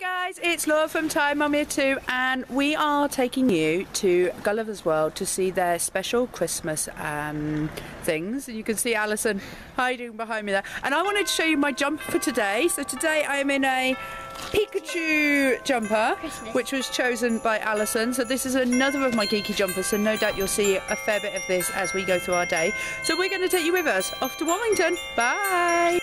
guys, it's Laura from Tired Mummy of Two, and we are taking you to Gulliver's World to see their special Christmas things. You can see Alison hiding behind me there. And I wanted to show you my jumper for today. So today I'm in a Pikachu jumper, which was chosen by Alison. So this is another of my geeky jumpers, so no doubt you'll see a fair bit of this as we go through our day. So we're going to take you with us off to Warrington. Bye!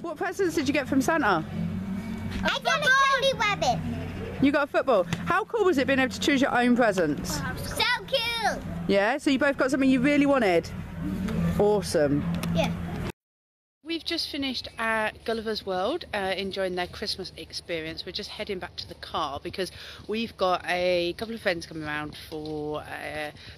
What presents did you get from Santa? I got a rabbit. You got a football. How cool was it being able to choose your own presents? So cool. Yeah, so you both got something you really wanted. Awesome. Yeah. we've just finished at Gulliver's World, enjoying their Christmas experience. We're just heading back to the car because we've got a couple of friends coming around for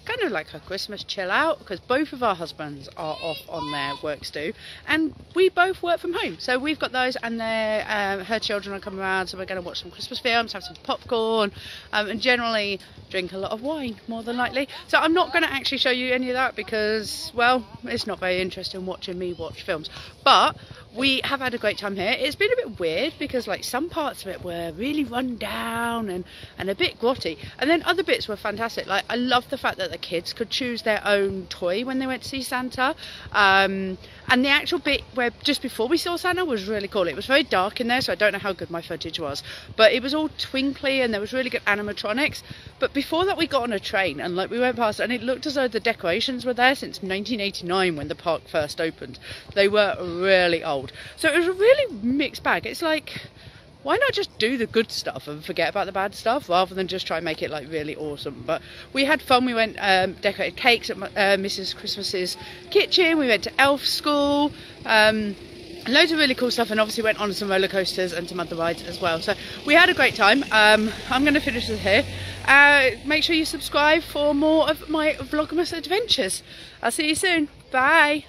kind of like a Christmas chill out, because both of our husbands are off on their works do, and we both work from home. So we've got those, and her children are coming around, so we're going to watch some Christmas films, have some popcorn, and generally drink a lot of wine, more than likely. So I'm not going to actually show you any of that because, well, it's not very interesting watching me watch films. But we have had a great time here. It's been a bit weird because like some parts of it were really run down and a bit grotty, and then other bits were fantastic. Like I love the fact that the kids could choose their own toy when they went to see Santa, and the actual bit where just before we saw Santa was really cool. It was very dark in there, so I don't know how good my footage was, but it was all twinkly and there was really good animatronics. But before that we got on a train and like we went past, and it looked as though the decorations were there since 1989 when the park first opened. They were really old. So it was a really mixed bag. It's like, why not just do the good stuff and forget about the bad stuff rather than just try and make it like really awesome? But we had fun. We went decorated cakes at Mrs. Christmas's kitchen. We went to elf school. Loads of really cool stuff, and obviously went on some roller coasters and some other rides as well. So we had a great time. I'm going to finish this here. Make sure you subscribe for more of my Vlogmas adventures. I'll see you soon. Bye.